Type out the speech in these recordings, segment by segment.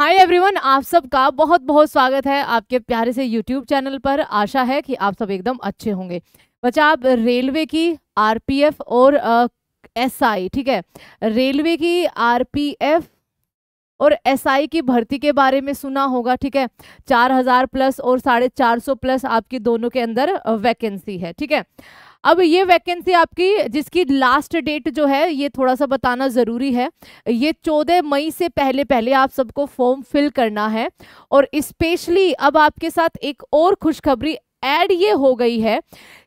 Hi everyone, आप सबका बहुत बहुत स्वागत है आपके प्यारे से यूट्यूब चैनल पर। आशा है कि आप सब एकदम अच्छे होंगे। बच्चा, आप रेलवे की आरपीएफ और एसआई, ठीक है, रेलवे की आरपीएफ और एसआई की भर्ती के बारे में सुना होगा, ठीक है। 4000 प्लस और 450 प्लस आपकी दोनों के अंदर वैकेंसी है, ठीक है। अब ये वैकेंसी आपकी, जिसकी लास्ट डेट जो है ये थोड़ा सा बताना ज़रूरी है, ये 14 मई से पहले पहले आप सबको फॉर्म फिल करना है। और स्पेशली अब आपके साथ एक और खुशखबरी ऐड ये हो गई है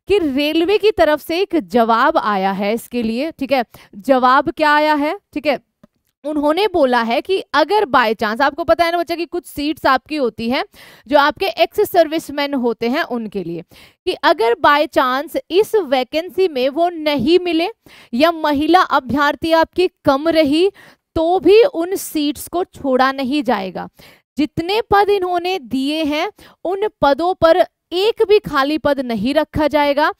कि रेलवे की तरफ से एक जवाब आया है इसके लिए, ठीक है। जवाब क्या आया है, ठीक है, उन्होंने बोला है कि अगर बाय चांस, आपको पता है ना बच्चा कि कुछ सीट्स आपकी होती हैं जो आपके एक्स सर्विसमैन होते हैं उनके लिए, कि अगर बाय चांस इस वैकेंसी में वो नहीं मिले या महिला अभ्यर्थी आपकी कम रही तो भी उन सीट्स को छोड़ा नहीं जाएगा। जितने पद इन्होंने दिए हैं उन पदों पर एक भी खाली पद नहीं रखा जाएगा।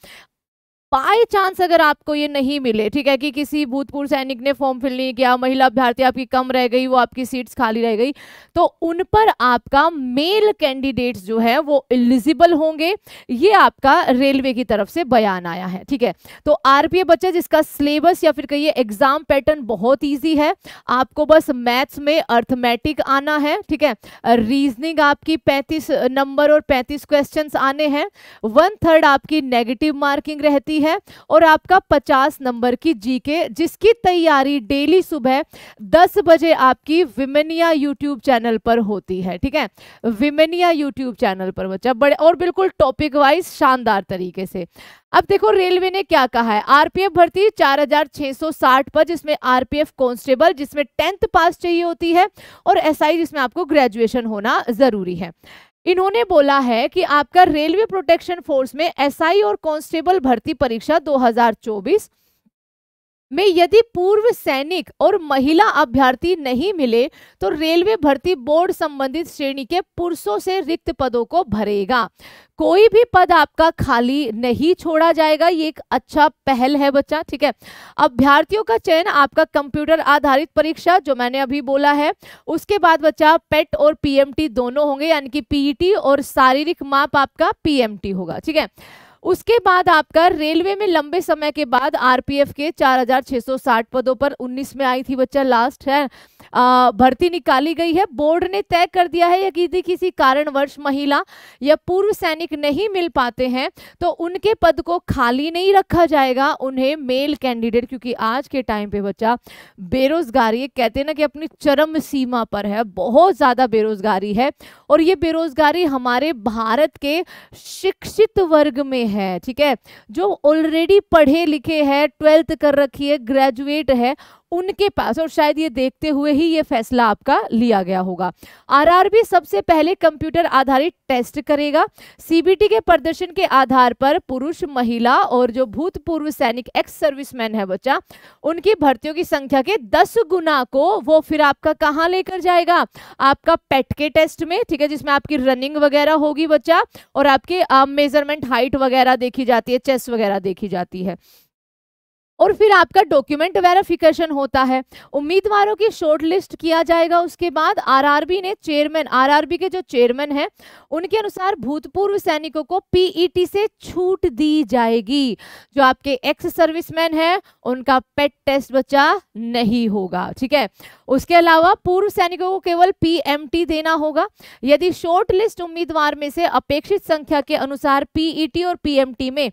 बाई चांस अगर आपको ये नहीं मिले, ठीक है, कि किसी भूतपूर्व सैनिक ने फॉर्म फिल नहीं किया, महिला अभ्यर्थी आपकी कम रह गई, वो आपकी सीट्स खाली रह गई, तो उन पर आपका मेल कैंडिडेट्स जो है वो एलिजिबल होंगे। ये आपका रेलवे की तरफ से बयान आया है, ठीक है। तो आरपीएफ बच्चे, जिसका सिलेबस या फिर कहिए एग्जाम पैटर्न बहुत ईजी है, आपको बस मैथ्स में अर्थमेटिक आना है, ठीक है। रीजनिंग आपकी 35 नंबर और 35 क्वेश्चन आने हैं। 1/3 आपकी नेगेटिव मार्किंग रहती है और आपका 50 नंबर की जीके, जिसकी तैयारी डेली सुबह 10 बजे आपकी विमेनिया यूट्यूब चैनल पर होती है, ठीक है, विमेनिया यूट्यूब चैनल पर बच्चा, बड़े और बिल्कुल टॉपिक वाइज शानदार तरीके से। अब देखो रेलवे ने क्या कहा है। आरपीएफ भर्ती 4660 पर, जिसमें आरपीएफ कांस्टेबल जिसमें 10th पास चाहिए होती है और एसआई जिसमें आपको ग्रेजुएशन होना जरूरी है। इन्होंने बोला है कि आपका रेलवे प्रोटेक्शन फोर्स में एसआई और कांस्टेबल भर्ती परीक्षा 2024 में यदि पूर्व सैनिक और महिला अभ्यर्थी नहीं मिले तो रेलवे भर्ती बोर्ड संबंधित श्रेणी के पुरुषों से रिक्त पदों को भरेगा। कोई भी पद आपका खाली नहीं छोड़ा जाएगा। ये एक अच्छा पहल है बच्चा, ठीक है। अभ्यर्थियों का चयन आपका कंप्यूटर आधारित परीक्षा, जो मैंने अभी बोला है, उसके बाद बच्चा पेट और पीएमटी दोनों होंगे, यानी कि पीईटी और शारीरिक माप आपका पीएमटी होगा, ठीक है। उसके बाद आपका रेलवे में लंबे समय के बाद आरपीएफ के 4660 पदों पर 19 में आई थी बच्चा लास्ट है भर्ती निकाली गई है। बोर्ड ने तय कर दिया है यदि किसी कारणवश महिला या पूर्व सैनिक नहीं मिल पाते हैं तो उनके पद को खाली नहीं रखा जाएगा। उन्हें मेल कैंडिडेट, क्योंकि आज के टाइम पे बच्चा बेरोजगारी, कहते हैं ना कि अपनी चरम सीमा पर है, बहुत ज़्यादा बेरोजगारी है और ये बेरोजगारी हमारे भारत के शिक्षित वर्ग में है, ठीक है, जो ऑलरेडी पढ़े लिखे हैं, 12th कर रखी है, ग्रेजुएट है, उनके पास, और शायद ये देखते हुए ही ये फैसला आपका लिया गया होगा। आरआरबी सबसे पहले कंप्यूटर आधारित टेस्ट करेगा। सीबीटी के प्रदर्शन के आधार पर पुरुष, महिला और जो भूतपूर्व सैनिक एक्स सर्विसमैन है बच्चा, उनकी भर्तियों की संख्या के 10 गुना को वो फिर आपका कहाँ लेकर जाएगा, आपका पेट के टेस्ट में, ठीक है, जिसमें आपकी रनिंग वगैरह होगी बच्चा और आपकी मेजरमेंट हाइट वगैरह देखी जाती है, चेस्ट वगैरह देखी जाती है, और फिर आपका डॉक्यूमेंट वेरिफिकेशन होता है। उम्मीदवारों की शॉर्टलिस्ट किया जाएगा। उसके बाद आरआरबी ने चेयरमैन, आरआरबी के जो चेयरमैन हैं उनके अनुसार भूतपूर्व सैनिकों को पीईटी से छूट दी जाएगी। जो आपके एक्स सर्विसमैन हैं उनका पेट टेस्ट बच्चा नहीं होगा, ठीक है। उसके अलावा पूर्व सैनिकों को केवल पीएमटी देना होगा। यदि शॉर्टलिस्ट उम्मीदवार में से अपेक्षित संख्या के अनुसार पीईटी और पीएमटी में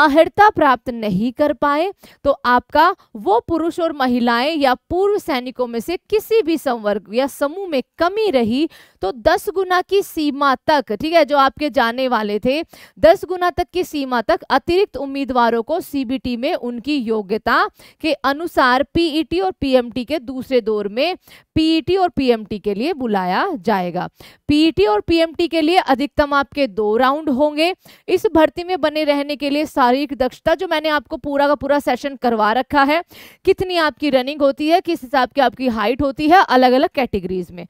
अर्हता प्राप्त नहीं कर पाए तो आपका वो पुरुष और महिलाएं या पूर्व सैनिकों में से किसी भी संवर्ग या समूह में कमी रही तो 10 गुना की सीमा तक, ठीक है, जो आपके जाने वाले थे, 10 गुना तक की सीमा तक अतिरिक्त उम्मीदवारों को सीबीटी में उनकी योग्यता के अनुसार पीईटी और पीएमटी के दूसरे दौर में पीईटी और पीएमटी के लिए बुलाया जाएगा। पीईटी और पीएमटी के लिए अधिकतम आपके 2 राउंड होंगे। इस भर्ती में बने रहने के लिए शारीरिक दक्षता, जो मैंने आपको पूरा का पूरा सेशन करवा रखा है, कितनी आपकी रनिंग होती है, किस हिसाब की आपकी हाइट होती है, अलग अलग कैटेगरीज में।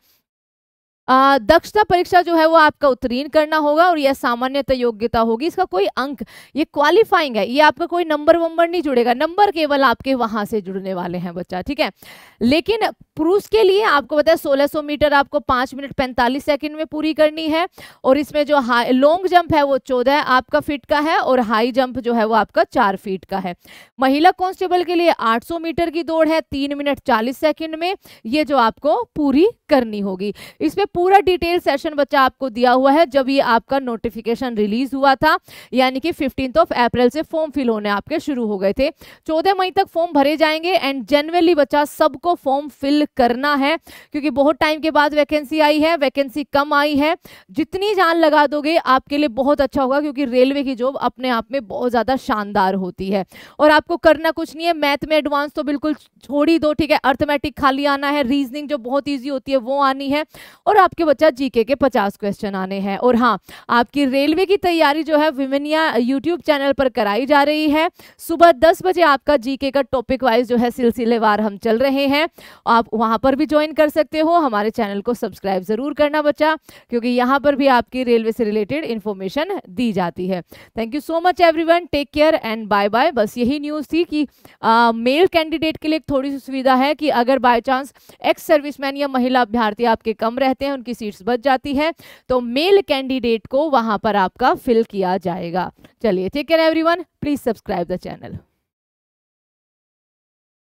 दक्षता परीक्षा जो है वो आपका उत्तीर्ण करना होगा और यह सामान्यतः योग्यता होगी। इसका कोई अंक, ये क्वालिफाइंग है, ये आपका कोई नंबर वंबर नहीं जुड़ेगा, नंबर केवल आपके वहां से जुड़ने वाले हैं बच्चा, ठीक है। लेकिन पुरुष के लिए आपको बताया 1600 मीटर आपको 5 मिनट 45 सेकेंड में पूरी करनी है और इसमें जो हाई लॉन्ग जंप है वो 14 आपका फीट का है और हाई जंप जो है वो आपका 4 फीट का है। महिला कांस्टेबल के लिए 800 मीटर की दौड़ है 3 मिनट 40 सेकेंड में, ये जो आपको पूरी करनी होगी। इसमें पूरा डिटेल सेशन बच्चा आपको दिया हुआ है। जब ये आपका नोटिफिकेशन रिलीज हुआ था यानी कि 15 अप्रैल से फॉर्म फिल होने आपके शुरू हो गए थे, 14 मई तक फॉर्म भरे जाएंगे एंड जनरली बच्चा सबको फॉर्म फिल करना है क्योंकि बहुत टाइम के बाद वैकेंसी आई है, वैकेंसी कम आई है। जितनी जान लगा दोगे आपके लिए बहुत अच्छा होगा क्योंकि रेलवे की जॉब अपने आप में बहुत ज़्यादा शानदार होती है और आपको करना कुछ नहीं है। मैथ में एडवांस तो बिल्कुल छोड़ ही दो, ठीक है, अर्थमेटिक खाली आना है, रीजनिंग जो बहुत ईजी होती है वो आनी है और आपके बच्चा जीके के 50 क्वेश्चन आने हैं। और हाँ, आपकी रेलवे की तैयारी जो है विमेनिया यूट्यूब चैनल पर कराई जा रही है। सुबह 10 बजे आपका जीके का टॉपिक वाइज जो है सिलसिलेवार हम चल रहे हैं, आप वहाँ पर भी ज्वाइन कर सकते हो। हमारे चैनल को सब्सक्राइब जरूर करना बच्चा क्योंकि यहाँ पर भी आपकी रेलवे से रिलेटेड इन्फॉर्मेशन दी जाती है। Thank you so much everyone, take care and bye bye. बस यही न्यूज़ थी कि मेल कैंडिडेट के लिए थोड़ी सी सुविधा है कि अगर बाय चांस एक्स सर्विसमैन या महिला अभ्यर्थी आपके कम रहते हैं, उनकी सीट्स बच जाती है, तो मेल कैंडिडेट को वहां पर आपका फिल किया जाएगा। चलिए, take care everyone, please subscribe the channel.